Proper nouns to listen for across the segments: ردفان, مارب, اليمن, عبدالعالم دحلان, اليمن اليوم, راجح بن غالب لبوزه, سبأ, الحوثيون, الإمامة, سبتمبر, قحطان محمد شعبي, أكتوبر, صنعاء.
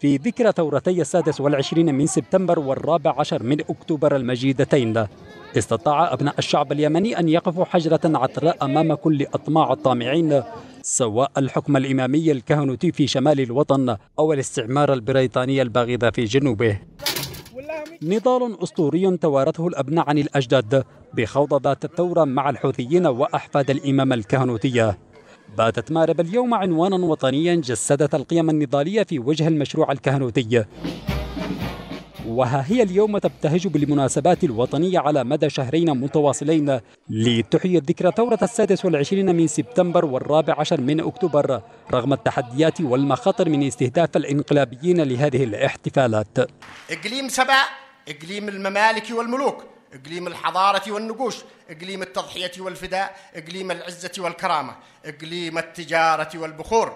في ذكرى ثورتي 26 من سبتمبر و14 من أكتوبر المجيدتين له، استطاع أبناء الشعب اليمني أن يقفوا حجرة عطراء أمام كل أطماع الطامعين، سواء الحكم الإمامي الكهنوتي في شمال الوطن أو الاستعمار البريطاني الباغض في جنوبه. نضال أسطوري توارثه الأبناء عن الأجداد بخوض ذات الثورة مع الحوثيين وأحفاد الإمامة الكهنوتية. باتت مارب اليوم عنوانا وطنيا جسدت القيم النضالية في وجه المشروع الكهنوتي، وها هي اليوم تبتهج بالمناسبات الوطنية على مدى شهرين متواصلين لتحيي ذكرى ثورة 26 من سبتمبر و14 من أكتوبر رغم التحديات والمخاطر من استهداف الانقلابيين لهذه الاحتفالات. إقليم سبأ، إقليم الممالك والملوك، إقليم الحضارة والنقوش، إقليم التضحية والفداء، إقليم العزة والكرامة، إقليم التجارة والبخور.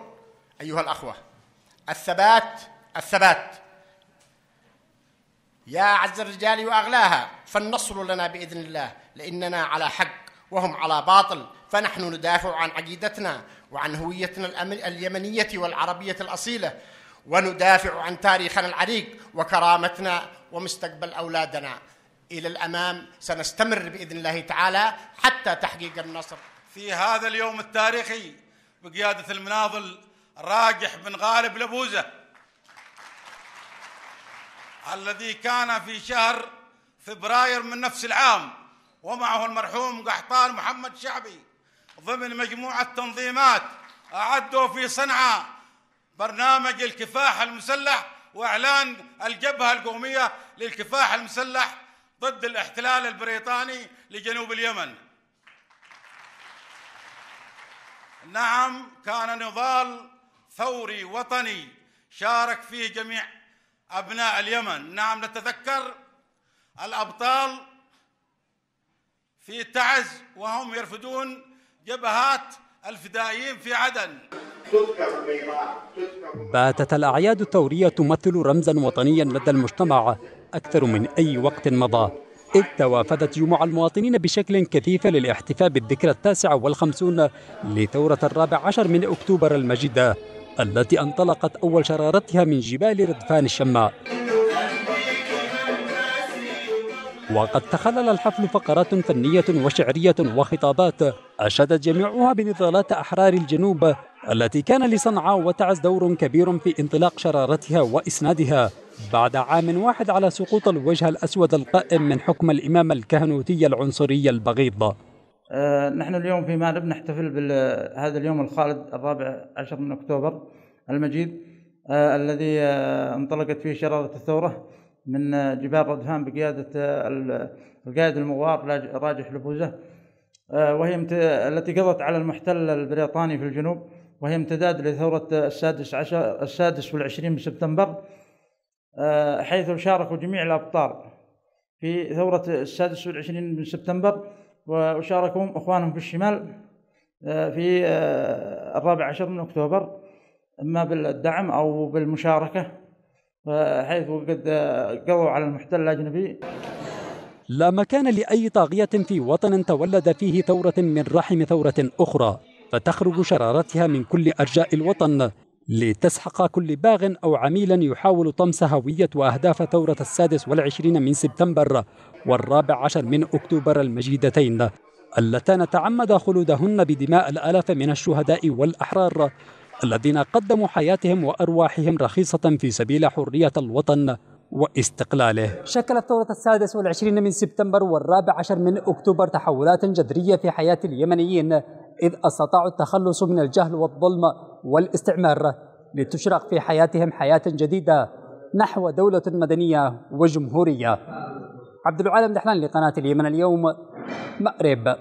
أيها الأخوة، الثبات الثبات يا أعز الرجال وأغلاها، فالنصر لنا بإذن الله، لأننا على حق وهم على باطل، فنحن ندافع عن عقيدتنا وعن هويتنا اليمنية والعربية الأصيلة، وندافع عن تاريخنا العريق وكرامتنا ومستقبل أولادنا. إلى الأمام سنستمر بإذن الله تعالى حتى تحقيق النصر. في هذا اليوم التاريخي بقيادة المناضل راجح بن غالب لبوزه الذي كان في شهر فبراير من نفس العام ومعه المرحوم قحطان محمد شعبي ضمن مجموعة تنظيمات أعدوا في صنعاء برنامج الكفاح المسلح وإعلان الجبهة القومية للكفاح المسلح ضد الاحتلال البريطاني لجنوب اليمن. نعم، كان نضال ثوري وطني شارك فيه جميع أبناء اليمن. نعم، نتذكر الأبطال في تعز وهم يرفدون جبهات الفدائيين في عدن. باتت الأعياد الثورية تمثل رمزا وطنيا لدى المجتمع أكثر من أي وقت مضى، إذ توافدت جموع المواطنين بشكل كثيف للاحتفال بالذكرى 59 لثورة 14 من أكتوبر المجيدة التي انطلقت أول شرارتها من جبال ردفان الشماء. وقد تخلل الحفل فقرات فنية وشعرية وخطابات أشادت جميعها بنضالات أحرار الجنوب التي كان لصنعاء وتعز دور كبير في انطلاق شرارتها وإسنادها بعد عام واحد على سقوط الوجه الأسود القائم من حكم الإمامة الكهنوتية العنصرية البغيضة. نحن اليوم في مارب نحتفل بهذا اليوم الخالد 14 من أكتوبر المجيد الذي انطلقت فيه شرارة الثورة من جبال ردفان بقيادة القائد المغوار راجح لبوزه، وهي التي قضت على المحتل البريطاني في الجنوب، وهي امتداد لثورة 26 من سبتمبر، حيث شاركوا جميع الأبطال في ثورة 26 من سبتمبر وشاركوا إخوانهم في الشمال في 14 من أكتوبر، إما بالدعم أو بالمشاركة، حيث قد قضوا على المحتل الأجنبي. لا مكان لأي طاغية في وطن تولد فيه ثورة من رحم ثورة أخرى، فتخرج شرارتها من كل أرجاء الوطن لتسحق كل باغ أو عميلا يحاول طمس هوية وأهداف ثورة 26 من سبتمبر و14 من أكتوبر المجيدتين اللتان تعمد خلودهن بدماء الآلاف من الشهداء والأحرار الذين قدموا حياتهم وأرواحهم رخيصة في سبيل حرية الوطن واستقلاله. شكلت ثورة 26 من سبتمبر و14 من أكتوبر تحولات جذرية في حياة اليمنيين، إذ استطاعوا التخلص من الجهل والظلم والاستعمار لتشرق في حياتهم حياة جديدة نحو دولة مدنية وجمهورية. عبدالعالم دحلان لقناة اليمن اليوم، مأرب.